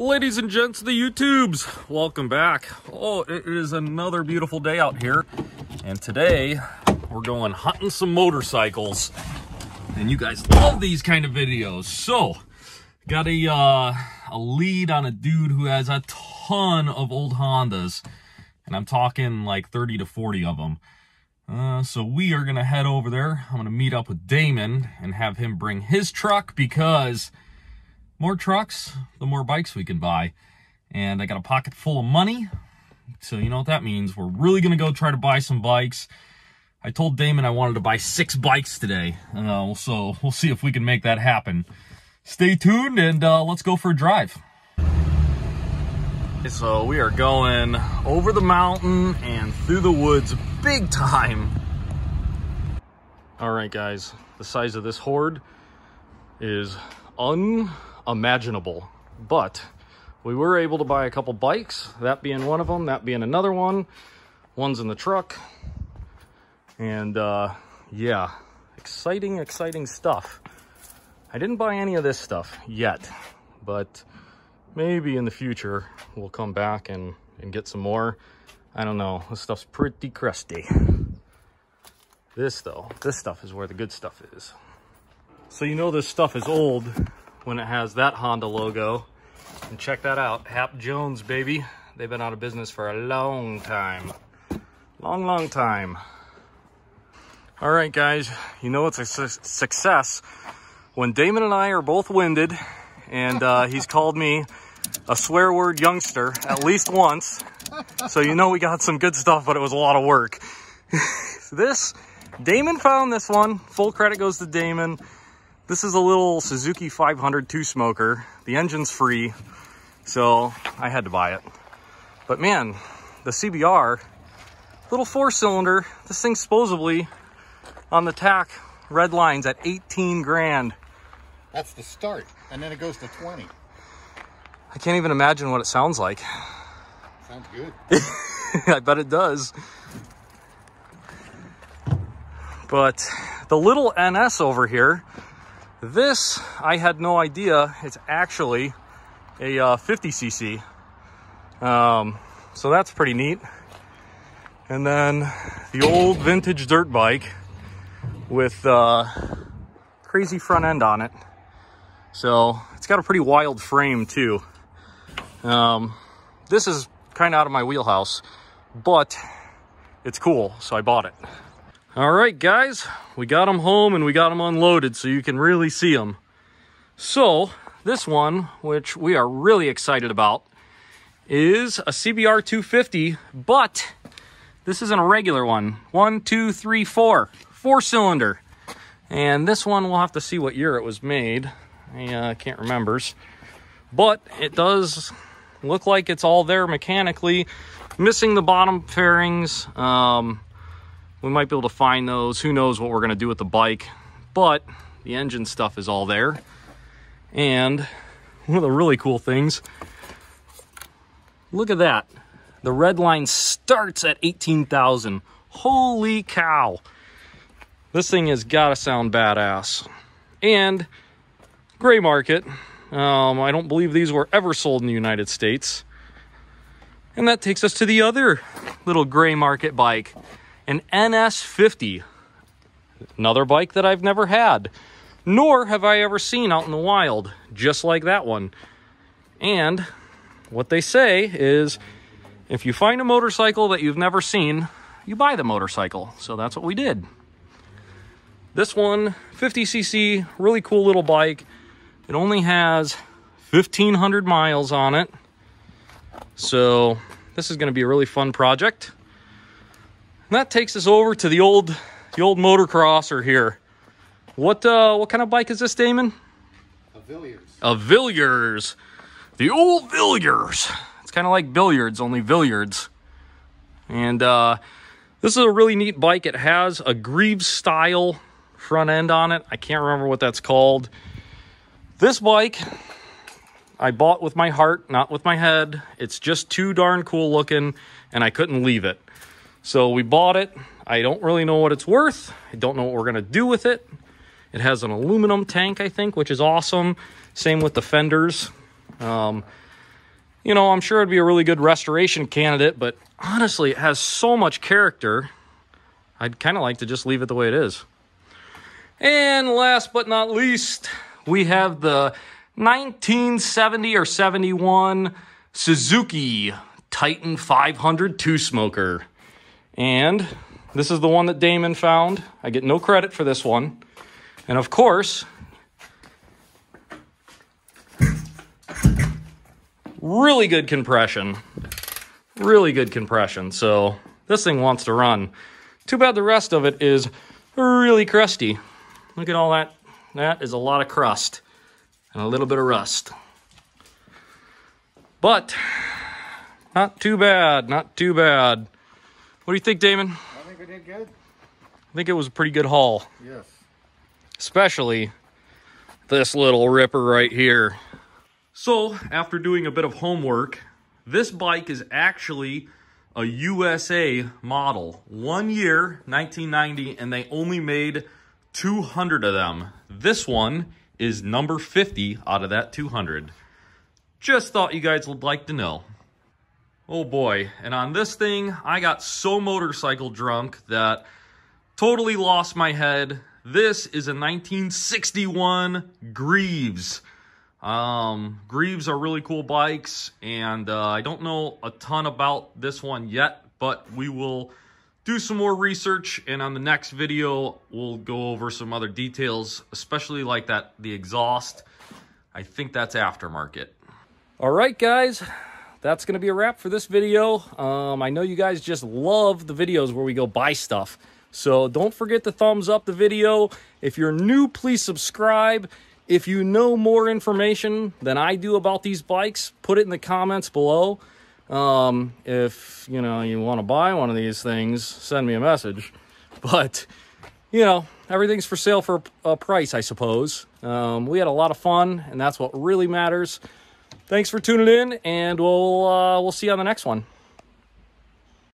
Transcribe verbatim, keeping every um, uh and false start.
Ladies and gents of the YouTubes, welcome back. Oh, it is another beautiful day out here. And today, we're going hunting some motorcycles. And you guys love these kind of videos. So, got a, uh, a lead on a dude who has a ton of old Hondas. And I'm talking like thirty to forty of them. Uh, so we are going to head over there. I'm going to meet up with Damon and have him bring his truck because more trucks, the more bikes we can buy. And I got a pocket full of money. So you know what that means. We're really going to go try to buy some bikes. I told Damon I wanted to buy six bikes today. Uh, so we'll see if we can make that happen. Stay tuned and uh, let's go for a drive. So we are going over the mountain and through the woods big time. All right, guys, the size of this horde is unimaginable, but we were able to buy a couple bikes, that being one of them, that being another one. One's in the truck. And uh, yeah, exciting, exciting stuff. I didn't buy any of this stuff yet, but maybe in the future we'll come back and, and get some more. I don't know. This stuff's pretty crusty. This, though, this stuff is where the good stuff is. So you know this stuff is old when it has that Honda logo. And check that out. Hap Jones, baby. They've been out of business for a long time. Long, long time. All right, guys. You know it's a su success when Damon and I are both winded. And uh, he's called me a swear word youngster at least once. So you know we got some good stuff, but it was a lot of work. This, Damon found this one. Full credit goes to Damon. This is a little Suzuki five hundred two-smoker. The engine's free, so I had to buy it. But man, the C B R, little four-cylinder. This thing's supposedly on the tack, red lines at eighteen grand. That's the start, and then it goes to twenty. I can't even imagine what it sounds like. Sounds good. I bet it does. But the little N S over here, this, I had no idea, it's actually a uh, fifty C C. Um, so that's pretty neat. And then the old vintage dirt bike with uh, crazy front end on it. So it's got a pretty wild frame too. Um, this is kind of out of my wheelhouse, but it's cool, so I bought it. All right, guys, we got them home and we got them unloaded so you can really see them. So this one, which we are really excited about, is a C B R two fifty, but this isn't a regular one. One, two, three, four, four cylinder. And this one, we'll have to see what year it was made. I uh, can't remember, but it does look like it's all there mechanically. Missing the bottom fairings. Um, we might be able to find those. Who knows what we're going to do with the bike, but the engine stuff is all there. And one of the really cool things, look at that. The red line starts at eighteen thousand. Holy cow. This thing has got to sound badass. And gray market. Um, I don't believe these were ever sold in the United States. And that takes us to the other little gray market bike, an N S fifty. Another bike that I've never had, nor have I ever seen out in the wild, just like that one. And what they say is, if you find a motorcycle that you've never seen, you buy the motorcycle. So that's what we did. This one, fifty C C, really cool little bike. It only has fifteen hundred miles on it. So this is going to be a really fun project. And that takes us over to the old the old motocrosser here. What uh, what kind of bike is this, Damon? A Villiers. A Villiers. The old Villiers. It's kind of like billiards, only Villiers. And uh, this is a really neat bike. It has a Greeves style front end on it. I can't remember what that's called. This bike I bought with my heart, not with my head. It's just too darn cool looking, and I couldn't leave it. So we bought it. I don't really know what it's worth. I don't know what we're going to do with it. It has an aluminum tank, I think, which is awesome. Same with the fenders. Um, you know, I'm sure it'd be a really good restoration candidate, but honestly, it has so much character, I'd kind of like to just leave it the way it is. And last but not least, we have the nineteen seventy or seventy-one Suzuki Titan five hundred two-smoker. And this is the one that Damon found. I get no credit for this one. And of course, really good compression. Really good compression. So this thing wants to run. Too bad the rest of it is really crusty. Look at all that. That is a lot of crust and a little bit of rust. But not too bad. Not too bad. What do you think, Damon? I think we did good. I think it was a pretty good haul. Yes. Especially this little ripper right here. So, after doing a bit of homework, this bike is actually a U S A model. One year, nineteen ninety, and they only made two hundred of them. This one is number fifty out of that two hundred. Just thought you guys would like to know. Oh boy, and on this thing, I got so motorcycle drunk that totally lost my head. This is a nineteen sixty-one Greeves. Um, Greeves are really cool bikes, and uh, I don't know a ton about this one yet, but we will do some more research, and on the next video, we'll go over some other details, especially like that, the exhaust. I think that's aftermarket. All right, guys. That's going to be a wrap for this video. Um, I know you guys just love the videos where we go buy stuff. So don't forget to thumbs up the video. If you're new, please subscribe. If you know more information than I do about these bikes, put it in the comments below. Um, if, you know, you want to buy one of these things, send me a message. But, you know, everything's for sale for a price, I suppose. Um, we had a lot of fun, and that's what really matters. Thanks for tuning in, and we'll, uh, we'll see you on the next one.